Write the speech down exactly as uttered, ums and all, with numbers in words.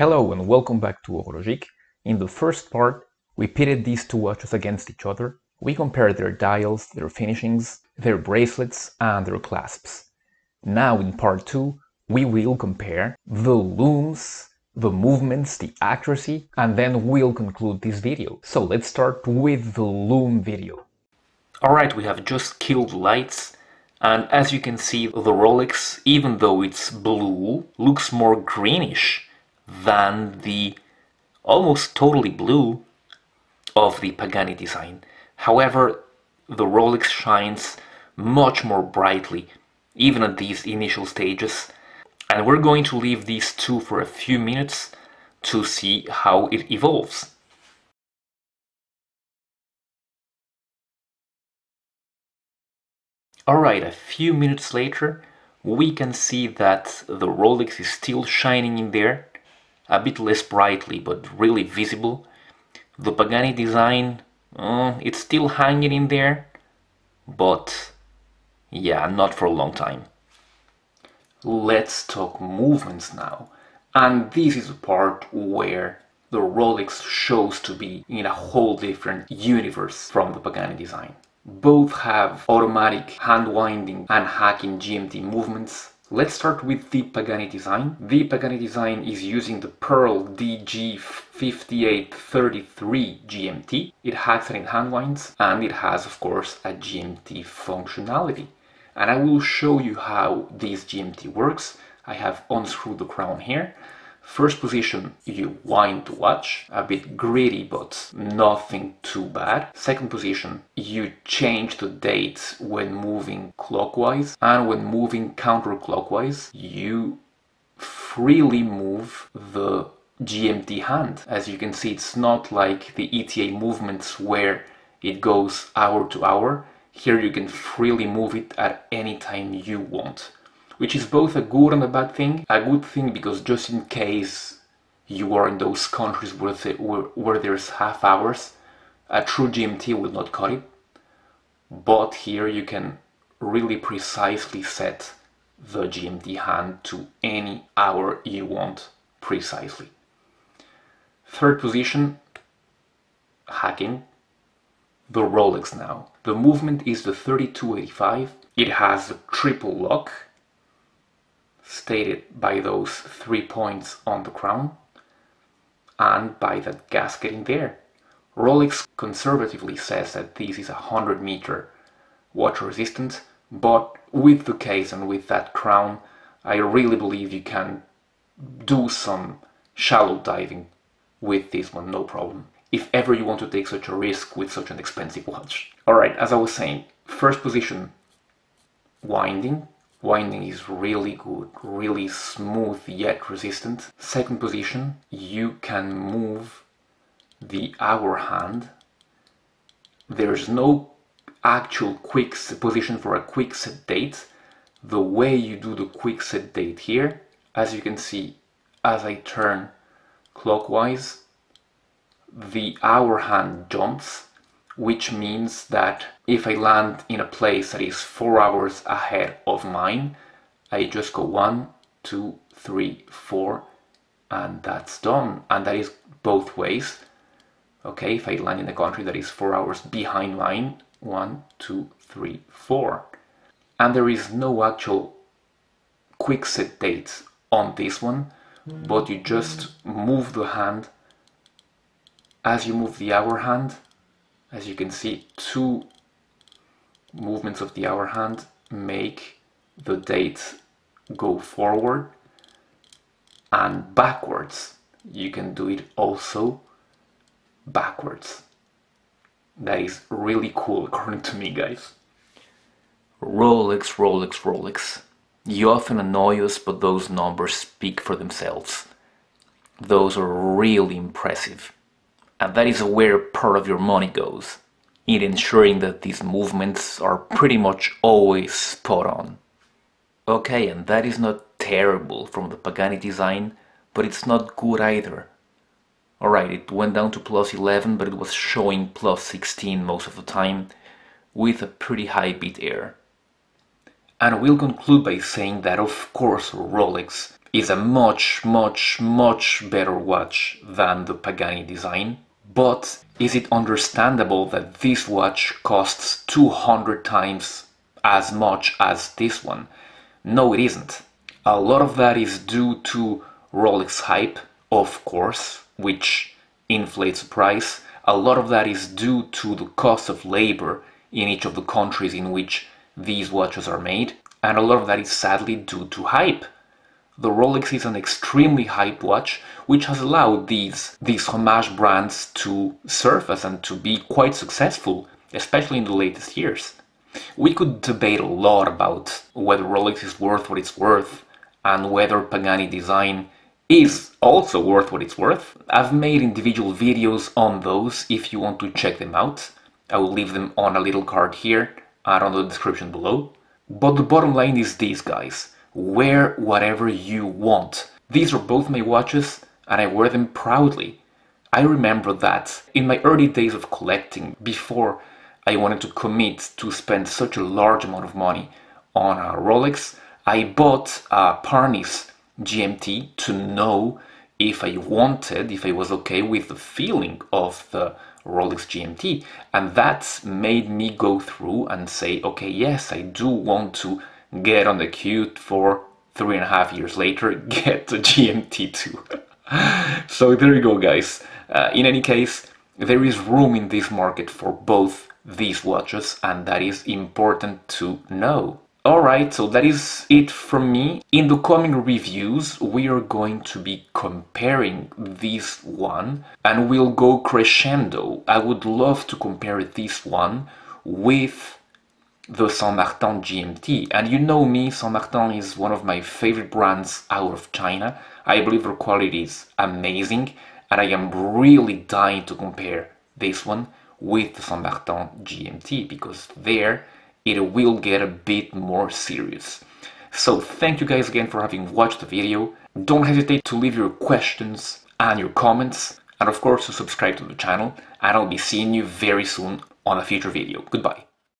Hello and welcome back to Orologique. In the first part, we pitted these two watches against each other. We compared their dials, their finishings, their bracelets and their clasps. Now in part two, we will compare the looms, the movements, the accuracy, and then we'll conclude this video. So let's start with the loom video. Alright, we have just killed lights. And as you can see, the Rolex, even though it's blue, looks more greenish than the almost totally blue of the Pagani design. However, the Rolex shines much more brightly, even at these initial stages. And we're going to leave these two for a few minutes to see how it evolves. Alright, a few minutes later, we can see that the Rolex is still shining in there, a bit less brightly, but really visible. The Pagani design, uh, it's still hanging in there, but yeah, not for a long time. Let's talk movements now. And this is the part where the Rolex shows to be in a whole different universe from the Pagani design. Both have automatic hand-winding and hacking G M T movements. Let's start with the Pagani design. The Pagani design is using the Pearl D G five eight three three G M T. It hacks and it handwinds, and it has, of course, a G M T functionality. And I will show you how this G M T works. I have unscrewed the crown here. First position, you wind the watch, a bit gritty but nothing too bad. Second position, you change the dates when moving clockwise, and when moving counterclockwise, you freely move the G M T hand. As you can see, it's not like the E T A movements where it goes hour to hour. Here you can freely move it at any time you want, which is both a good and a bad thing. A good thing because just in case you are in those countries where, the, where, where there's half hours, a true G M T will not cut it. But here you can really precisely set the G M T hand to any hour you want precisely. Third position, hacking. The Rolex now. The movement is the thirty-two eighty-five. It has the triple lock, stated by those three points on the crown and by that gasket in there. Rolex conservatively says that this is a one hundred meter water resistant, but with the case and with that crown, I really believe you can do some shallow diving with this one, no problem, if ever you want to take such a risk with such an expensive watch. Alright, as I was saying, first position, winding. Winding is really good, really smooth yet resistant. Second position, you can move the hour hand. There's no actual quick position for a quick set date. The way you do the quick set date here, as you can see, as I turn clockwise, the hour hand jumps, which means that if I land in a place that is four hours ahead of mine, I just go one, two, three, four, and that's done. And that is both ways. Okay, if I land in a country that is four hours behind mine, one, two, three, four. And there is no actual quick set date on this one, but you just move the hand as you move the hour hand. As you can see, two movements of the hour hand make the date go forward and backwards. You can do it also backwards. That is really cool, according to me, guys. Rolex, Rolex, Rolex. You often annoy us, but those numbers speak for themselves. Those are really impressive. And that is where part of your money goes, in ensuring that these movements are pretty much always spot on. Okay, and that is not terrible from the Pagani design, but it's not good either. Alright, it went down to plus eleven, but it was showing plus sixteen most of the time, with a pretty high beat error. And we'll conclude by saying that, of course, Rolex is a much, much, much better watch than the Pagani Design, but is it understandable that this watch costs two hundred times as much as this one? No, it isn't. A lot of that is due to Rolex hype, of course, which inflates the price. A lot of that is due to the cost of labor in each of the countries in which these watches are made, and a lot of that is sadly due to hype. The Rolex is an extremely hype watch, which has allowed these, these homage brands to surface and to be quite successful, especially in the latest years. We could debate a lot about whether Rolex is worth what it's worth and whether Pagani Design is also worth what it's worth. I've made individual videos on those if you want to check them out. I will leave them on a little card here and on the description below. But the bottom line is this, guys. Wear whatever you want. These are both my watches and I wear them proudly. I remember that in my early days of collecting, before I wanted to commit to spend such a large amount of money on a Rolex, I bought a Parnis G M T to know if I wanted, if I was okay with the feeling of the Rolex G M T, and that made me go through and say, okay, yes, I do want to get on the queue for three and a half years later, get the G M T too. So there you go, guys. Uh, in any case, there is room in this market for both these watches, and that is important to know. Alright, so that is it from me. In the coming reviews, we are going to be comparing this one, and we'll go crescendo. I would love to compare this one with the Saint-Martin G M T. And you know me, Saint-Martin is one of my favorite brands out of China. I believe their quality is amazing, and I am really dying to compare this one with the Saint-Martin G M T, because there it will get a bit more serious. So thank you guys again for having watched the video. Don't hesitate to leave your questions and your comments, and of course to subscribe to the channel, and I'll be seeing you very soon on a future video. Goodbye.